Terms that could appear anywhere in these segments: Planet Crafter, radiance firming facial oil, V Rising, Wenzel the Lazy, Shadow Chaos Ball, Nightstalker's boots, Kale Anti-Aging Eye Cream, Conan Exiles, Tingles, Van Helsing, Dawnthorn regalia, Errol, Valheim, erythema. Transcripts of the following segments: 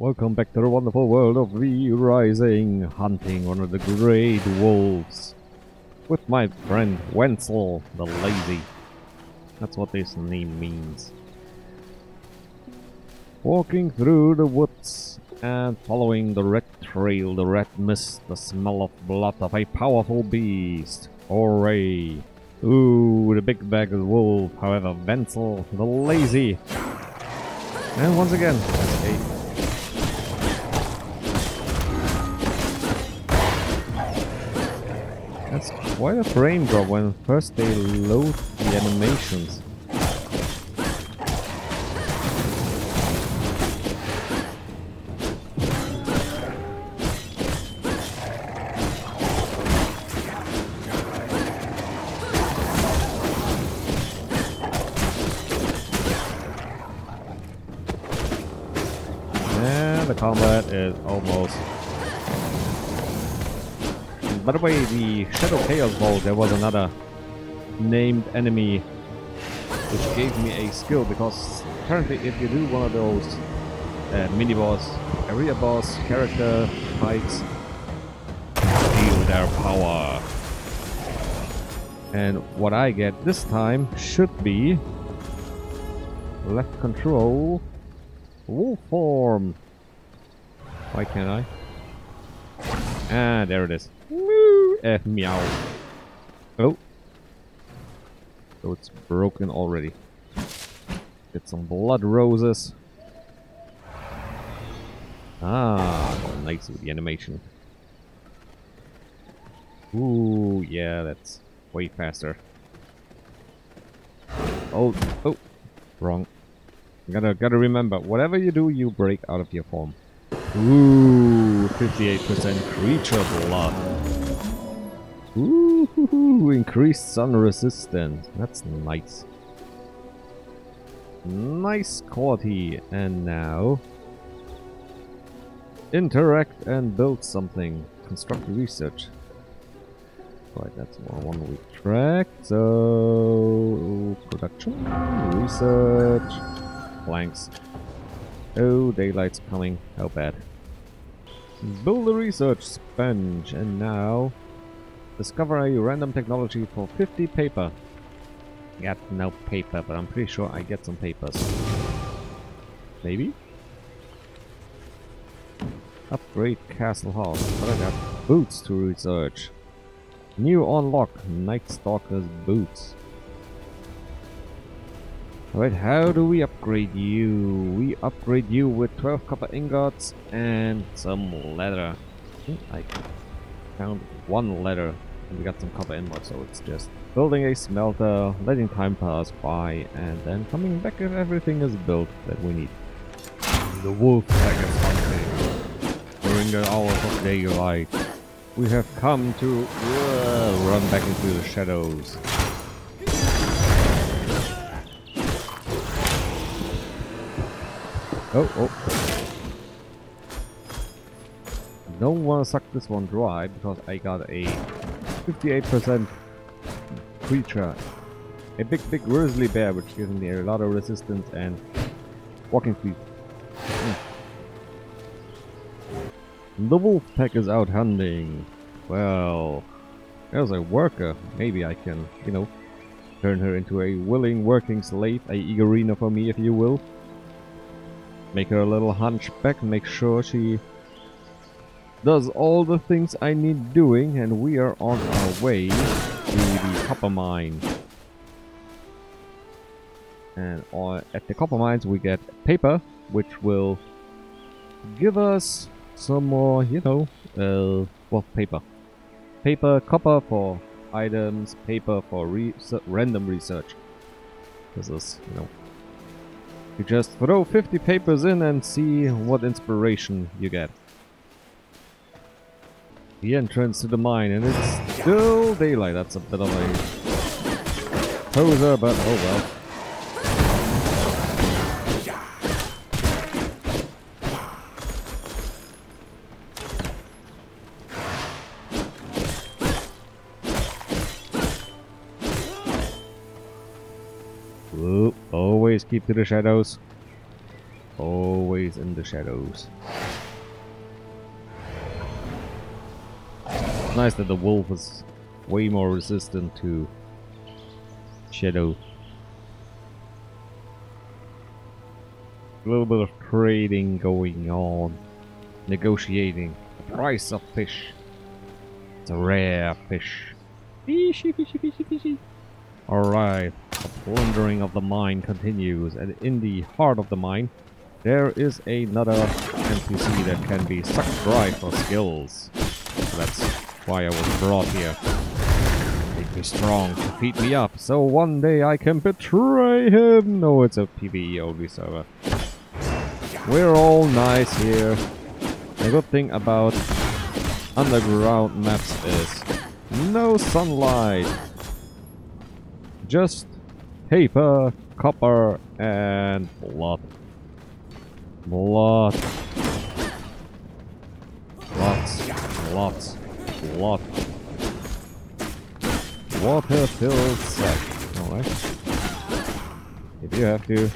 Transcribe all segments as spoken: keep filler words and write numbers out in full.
Welcome back to the wonderful world of V Rising, hunting one of the great wolves with my friend Wenzel the Lazy. That's what this name means. Walking through the woods and following the red trail, the red mist, the smell of blood of a powerful beast. Hooray! Ooh, the big bag of wolf, however, Wenzel the Lazy. And once again, escape. That's quite a frame drop when first they load the animations. And the combat is almost... By the way, the Shadow Chaos Ball, there was another named enemy which gave me a skill, because apparently if you do one of those uh, mini-boss, area boss, character fights, feel their power. And what I get this time should be left control, wolf form. Why can't I? Ah, there it is. Uh, meow. Oh. So it's broken already. Get some blood roses. Ah, nice with the animation. Ooh, yeah, that's way faster. Oh, oh, wrong. Gotta, gotta remember, whatever you do, you break out of your form. Ooh, fifty-eight percent creature blood. Ooh, increased sun resistance. That's nice. Nice quality. And now... interact and build something. Construct research. Right, that's one we tracked. So... production? Research. Planks. Oh, daylight's coming. How bad. Build a research sponge. And now... discover a random technology for fifty paper. Got no paper, but I'm pretty sure I get some papers. Maybe? Upgrade Castle House. But I got boots to research. New unlock, Nightstalker's boots. Alright, how do we upgrade you? We upgrade you with twelve copper ingots and some leather. I found one leather. And we got some copper ingots, so it's just building a smelter, letting time pass by, and then coming back if everything is built that we need. The wolf pack is hunting. During the hours of daylight, we have come to uh, run back into the shadows. Oh, oh. Don't want to suck this one dry, because I got a fifty-eight percent creature. A big, big grizzly bear, which gives me a lot of resistance and walking speed. Mm. The wolf pack is out hunting. Well, there's a worker. Maybe I can, you know, turn her into a willing working slave, a Igorina for me, if you will. Make her a little hunchback, make sure she... does all the things I need doing, and we are on our way to the copper mine. And on, at the copper mines we get paper, which will give us some more, you know, uh, well, paper. Paper, copper for items, paper for re random research. This is, you know, you just throw fifty papers in and see what inspiration you get. The entrance to the mine, and it's still daylight. That's a bit of a poser, but oh well. Ooh, always keep to the shadows. Always in the shadows. It's nice that the wolf is way more resistant to shadow. A little bit of trading going on. Negotiating. The price of fish. It's a rare fish. Fishy, fishy, fishy, fishy. Alright. The plundering of the mine continues, and in the heart of the mine there is another N P C that can be sucked dry for skills. So that's why I was brought here. Make me strong to feed me up, so one day I can betray him. No, it's a PvE only server. We're all nice here. The good thing about underground maps is no sunlight. Just paper, copper, and blood. Blood. Lots, lots, blood. Water-filled sack. Alright. If you have to.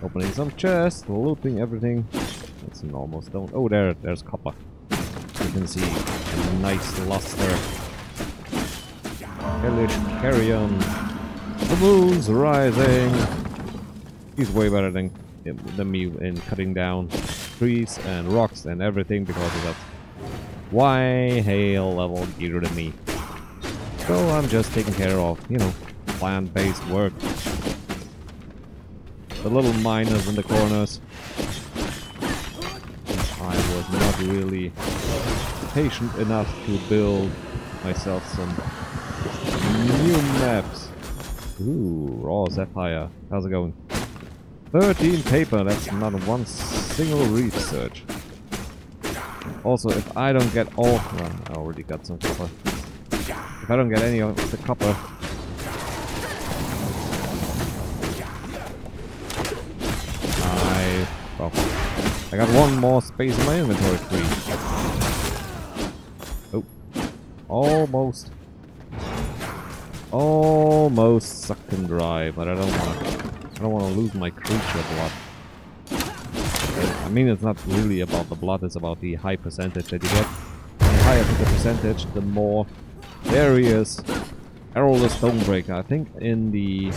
Opening some chests, looting everything. It's an normal stone. Oh, there, there's copper. You can see a nice luster. Hellish carrion. The moon's rising. He's way better than, than me in cutting down trees and rocks and everything because of that why hail level gear than me. So I'm just taking care of, you know, plant-based work. The little miners in the corners. I was not really patient enough to build myself some new maps. Ooh, raw sapphire. How's it going? thirteen paper, that's not one single research. Also, if I don't get all... Well, I already got some copper. If I don't get any of the copper... I... Well, I got one more space in my inventory free. Oh. Almost. Almost sucked and dry, but I don't want to. I don't want to lose my creature blood. I mean, it's not really about the blood; it's about the high percentage that you get. The higher the percentage, the more. There he is, Errol the Stonebreaker. I think in the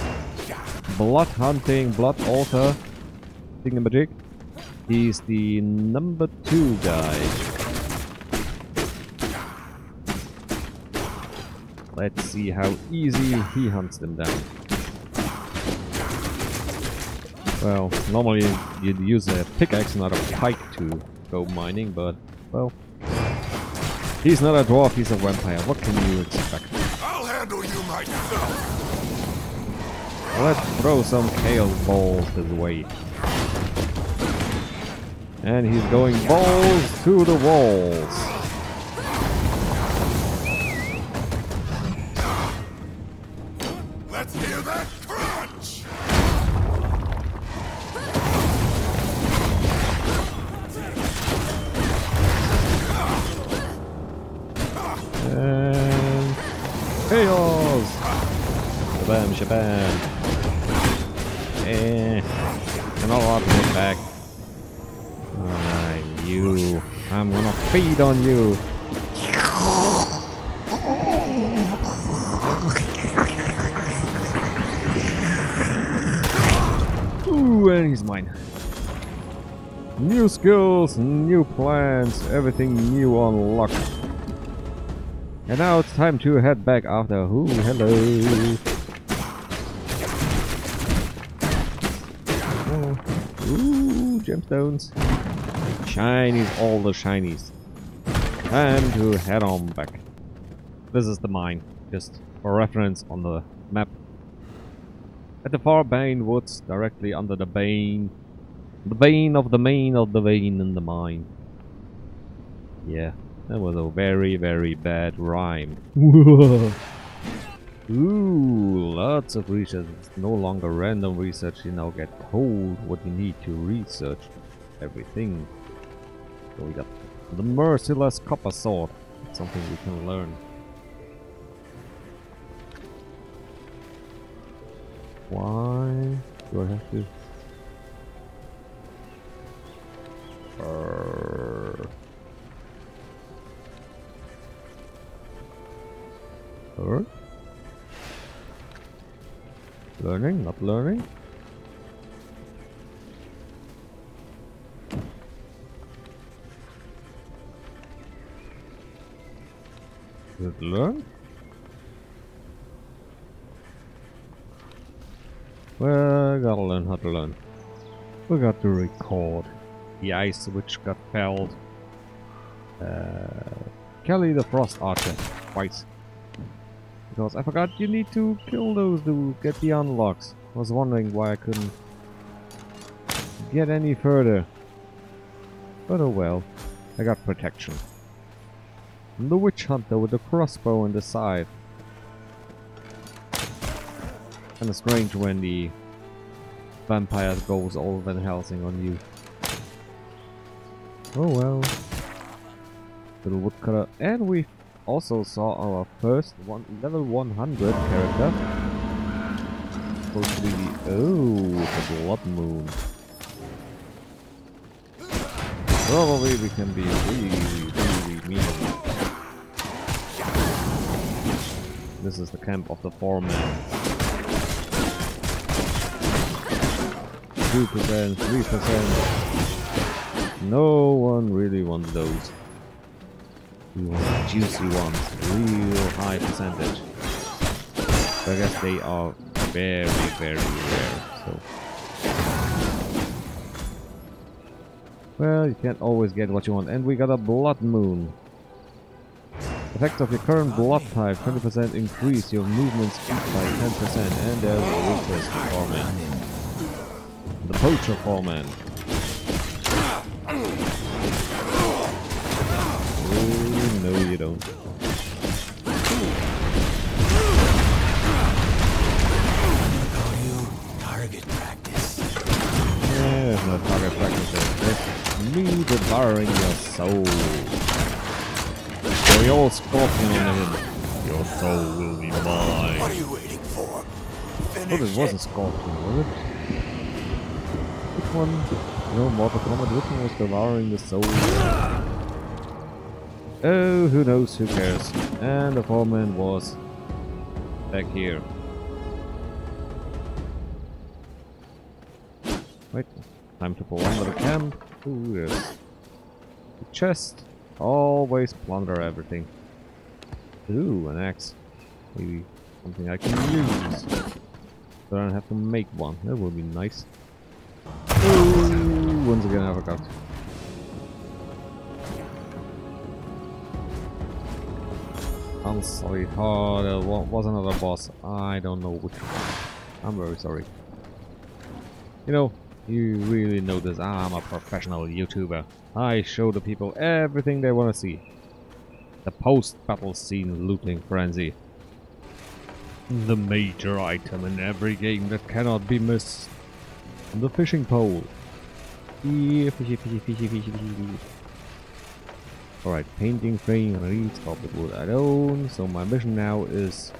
blood hunting, blood altar thingamajig, he's the number two guy. Let's see how easy he hunts them down. Well, normally you'd use a pickaxe, not a pike, to go mining, but, well... He's not a dwarf, he's a vampire. What can you expect? I'll handle you myself. Let's throw some chaos balls his way. And he's going balls to the walls. Feed on you. Ooh, and he's mine. New skills, new plans, everything new on luck. And now it's time to head back after. Ooh, hello. Oh. Ooh, gemstones. Shinies, all the shinies. Time to head on back. This is the mine, just for reference on the map. At the far Bane Woods, directly under the Bane. The Bane of the main of the vein in the mine. Yeah, that was a very, very bad rhyme. Ooh, lots of research. It's no longer random research, you now get told what you need to research. Everything. So we got the merciless copper sword. It's something we can learn. Why do I have to? Sure. Learning, not learning. Did it learn? Well, gotta learn how to learn. We got to record the ice which got felled. Uh, Kelly the Frost Archer twice. Because I forgot you need to kill those to get the unlocks. I was wondering why I couldn't get any further. But oh well, I got protection. And the witch hunter with the crossbow on the side. Kinda strange when the vampire goes all Van Helsing on you. Oh well. Little woodcutter. And we also saw our first one level one hundred character. Supposed to be the... Oh, the blood moon. Probably we can be really, really mean. This is the camp of the four men. two percent, three percent. No one really wants those. We want the juicy ones, real high percentage. But I guess they are very, very rare. So, well, you can't always get what you want. And we got a blood moon. Effects of your current blood type: twenty percent increase your movement speed by ten percent. And there's a weakness for men. The poacher foreman. Oh, no, you don't. Call you target practice. Yeah, no target practice. That's me devouring your soul. For your scorpion enemy, your soul will be mine. What are you waiting for? Finish oh, it was a scorpion, was it? One. No, Mortal Kombat with me was devouring the soul. Oh, who knows, who cares. And the foreman was back here. Wait, time to plunder the camp. Ooh, yes. The chest. Always plunder everything. Ooh, an axe. Maybe something I can use. So I don't have to make one. That would be nice. Ooh, once again I forgot. I'm sorry. Oh, there was another boss. I don't know which one. I'm very sorry. You know, you really know this. I'm a professional YouTuber. I show the people everything they want to see. The post-battle scene looting frenzy. The major item in every game that cannot be missed. The fishing pole. Alright, painting frame, reeds, carpet wood I own. So my mission now is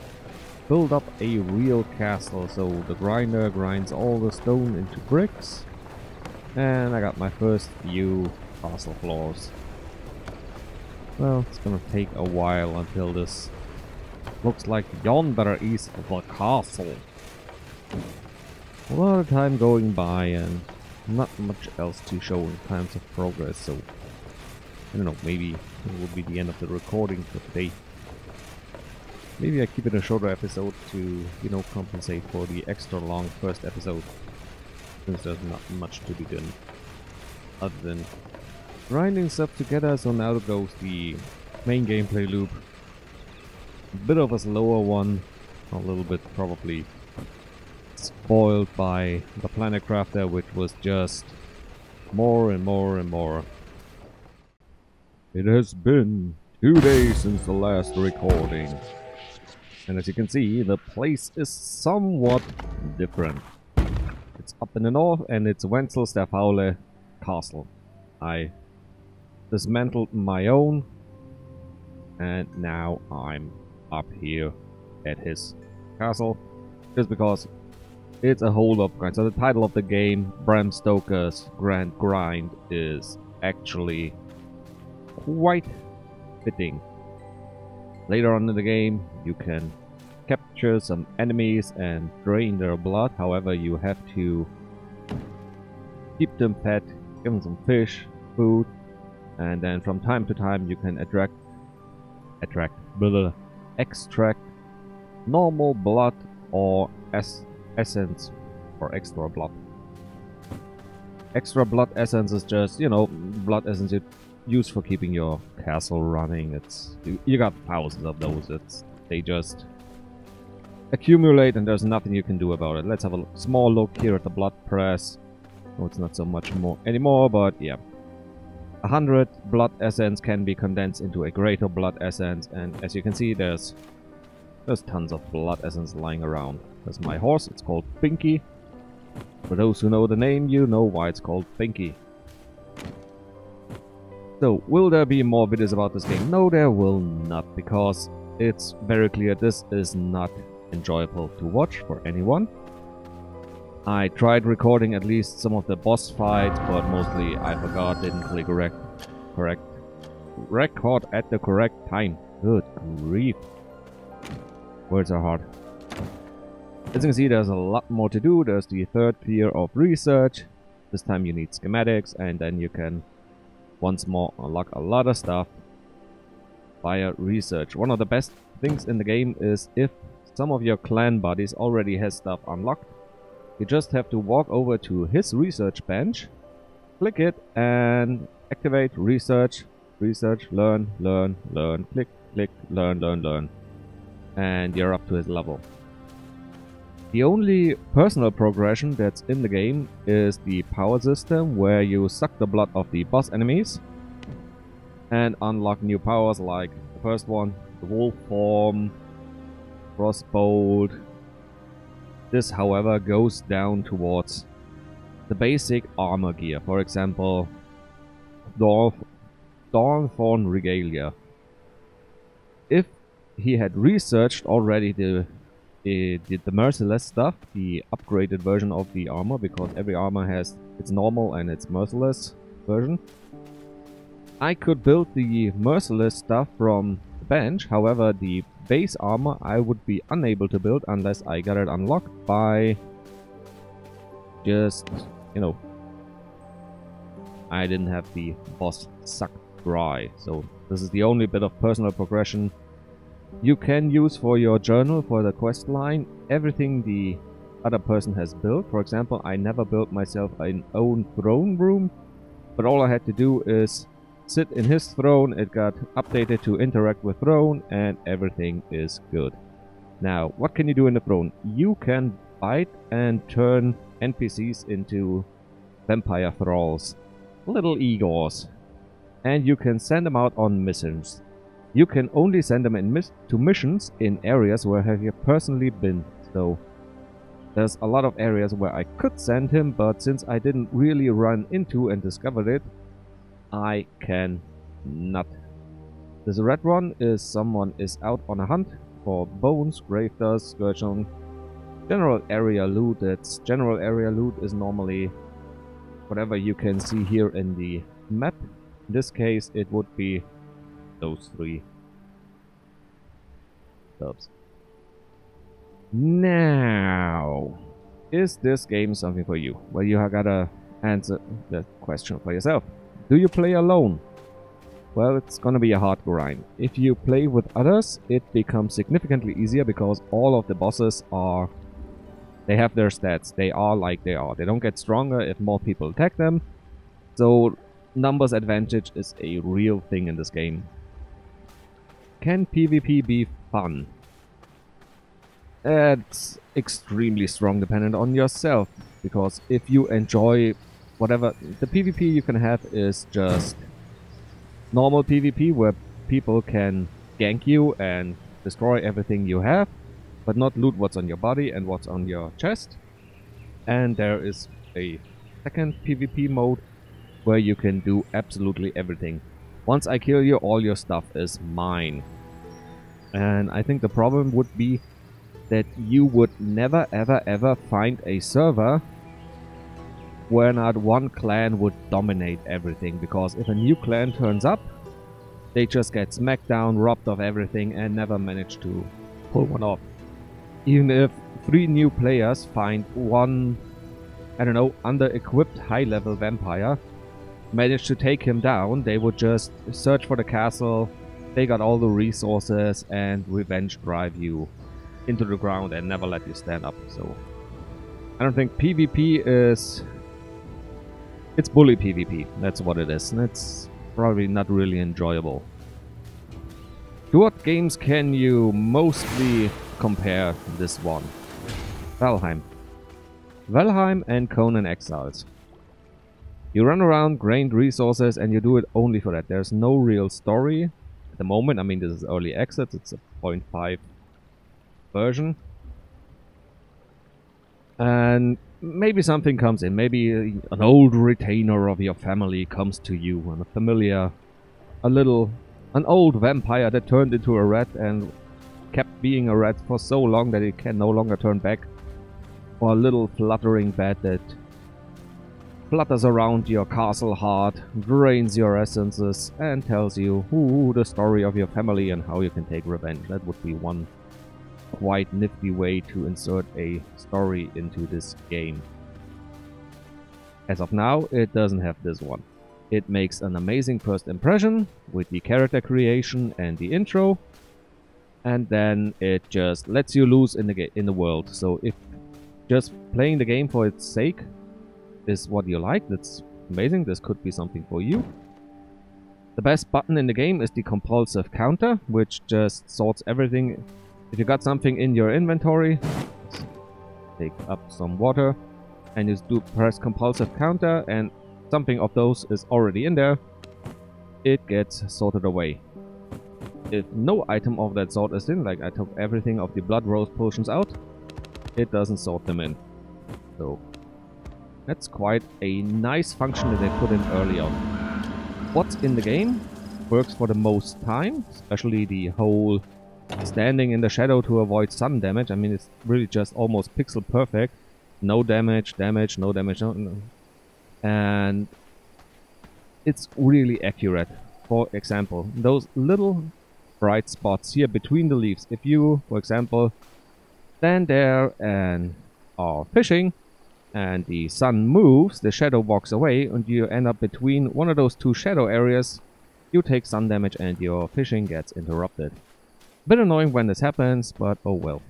build up a real castle. So the grinder grinds all the stone into bricks. And I got my first few castle floors. Well, it's gonna take a while until this looks like yonder is the castle. A lot of time going by and not much else to show in terms of progress, so I don't know, maybe it will be the end of the recording for today. Maybe I keep it a shorter episode to, you know, compensate for the extra long first episode, since there's not much to be done other than grinding stuff together. So now goes the main gameplay loop. A bit of a slower one, a little bit probably spoiled by the Planet Crafter, which was just more and more and more. It has been two days since the last recording, and as you can see, the place is somewhat different. It's up in the north, and it's Wenzel the Castle. I dismantled my own, and now I'm up here at his castle, just because it's a hold-up grind. So the title of the game, Bram Stoker's Grand Grind, is actually quite fitting. Later on in the game, you can capture some enemies and drain their blood. However, you have to keep them fed, give them some fish, food, and then from time to time you can attract, attract, blah, extract normal blood or es essence or extra blood. Extra blood essence is just, you know, blood essence you use for keeping your castle running. It's you, you got thousands of those. It's they just accumulate and there's nothing you can do about it. Let's have a small look here at the blood press. Oh, it's not so much more anymore, but yeah. A hundred blood essence can be condensed into a greater blood essence, and as you can see, there's there's tons of blood essence lying around. There's my horse. It's called Pinky. For those who know the name, you know why it's called Pinky. So, will there be more videos about this game? No, there will not, because it's very clear this is not enjoyable to watch for anyone. I tried recording at least some of the boss fights, but mostly I forgot, didn't click rec correct record at the correct time. Good grief. Words are hard. As you can see, there's a lot more to do. There's the third tier of research. This time you need schematics, and then you can once more unlock a lot of stuff via research. One of the best things in the game is if some of your clan buddies already has stuff unlocked, you just have to walk over to his research bench, click it, and activate research, research, learn, learn, learn, click, click, learn, learn, learn, and you're up to his level. The only personal progression that's in the game is the power system, where you suck the blood of the boss enemies and unlock new powers, like the first one, the wolf form, crossbolt. This, however, goes down towards the basic armor gear. For example, Dawnthorn regalia. If he had researched already the It did the merciless stuff, the upgraded version of the armor, because every armor has its normal and its merciless version. I could build the merciless stuff from the bench, however the base armor I would be unable to build unless I got it unlocked by just, you know, I didn't have the boss sucked dry. So this is the only bit of personal progression you can use for your journal, for the quest line. Everything the other person has built. For example, I never built myself an own throne room, but all I had to do is sit in his throne. It got updated to interact with throne, and everything is good. Now, what can you do in the throne? You can bite and turn N P Cs into vampire thralls, little Igors, and you can send them out on missions. You can only send them in mis to missions in areas where have you personally been. So there's a lot of areas where I could send him, but since I didn't really run into and discovered it, I can not. This red one is someone is out on a hunt for bones, grave dust, scourge on general area loot. That's general area loot is normally whatever you can see here in the map. In this case, it would be those three subs. Now, is this game something for you? Well, you have gotta answer that question for yourself. Do you play alone? Well, it's gonna be a hard grind. If you play with others, it becomes significantly easier, because all of the bosses are, they have their stats. They are like they are. They don't get stronger if more people attack them. So numbers advantage is a real thing in this game. Can PvP be fun? It's extremely strong dependent on yourself, because if you enjoy whatever the PvP you can have is just normal PvP where people can gank you and destroy everything you have, but not loot what's on your body and what's on your chest. And there is a second PvP mode where you can do absolutely everything. Once I kill you, all your stuff is mine. And I think the problem would be that you would never ever ever find a server where not one clan would dominate everything, because if a new clan turns up, They just get smacked down, robbed of everything, and never manage to pull one off. Even if three new players find one, I don't know, under-equipped high-level vampire, manage to take him down, they would just search for the castle, they got all the resources, and revenge drive you into the ground and never let you stand up. So I don't think PvP is... It's bully PvP, that's what it is, and it's probably not really enjoyable. To what games can you mostly compare this one? Valheim. Valheim and Conan Exiles. You run around, gain resources, and you do it only for that. There's no real story at the moment. I mean, this is early access, it's a point five version. And maybe something comes in. Maybe an old retainer of your family comes to you, and a familiar, a little, an old vampire that turned into a rat and kept being a rat for so long that it can no longer turn back. Or a little fluttering bat that flutters around your castle heart, drains your essences, and tells you who the story of your family and how you can take revenge. That would be one quite nifty way to insert a story into this game. As of now, it doesn't have this one. It makes an amazing first impression with the character creation and the intro, and then it just lets you loose in the in the world. So if just playing the game for its sake is what you like, that's amazing, this could be something for you. The best button in the game is the compulsive counter, which just sorts everything. If you got something in your inventory, take up some water, and you do press compulsive counter, and something of those is already in there, it gets sorted away. If no item of that sort is in, like I took everything of the blood rose potions out, it doesn't sort them in. So that's quite a nice function that they put in early on. What's in the game works for the most time, especially the whole standing in the shadow to avoid sun damage. I mean, it's really just almost pixel perfect. No damage, damage, no damage, no, no. And it's really accurate. For example, those little bright spots here between the leaves. If you, for example, stand there and are fishing, and the sun moves, the shadow walks away, and you end up between one of those two shadow areas, you take sun damage and your fishing gets interrupted. A bit annoying when this happens, but oh well.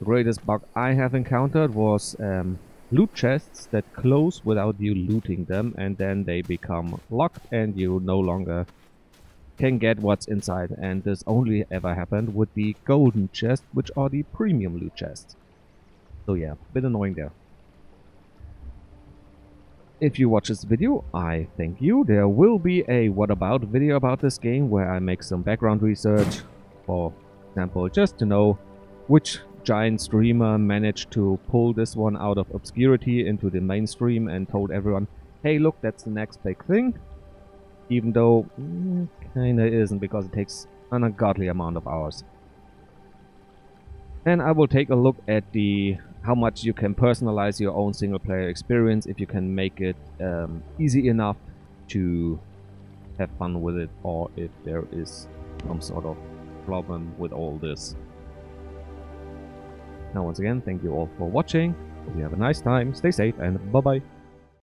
The greatest bug I have encountered was um, loot chests that close without you looting them, and then they become locked and you no longer can get what's inside. And this only ever happened with the golden chests, which are the premium loot chests. So yeah, a bit annoying there. If you watch this video, I thank you. There will be a what about video about this game where I make some background research. For example, just to know which giant streamer managed to pull this one out of obscurity into the mainstream and told everyone, hey look, that's the next big thing. Even though mm, kinda isn't, because it takes an ungodly amount of hours. And I will take a look at the how much you can personalize your own single player experience, if you can make it um, easy enough to have fun with it, or if there is some sort of problem with all this. Now once again, thank you all for watching, hope you have a nice time, stay safe, and bye bye.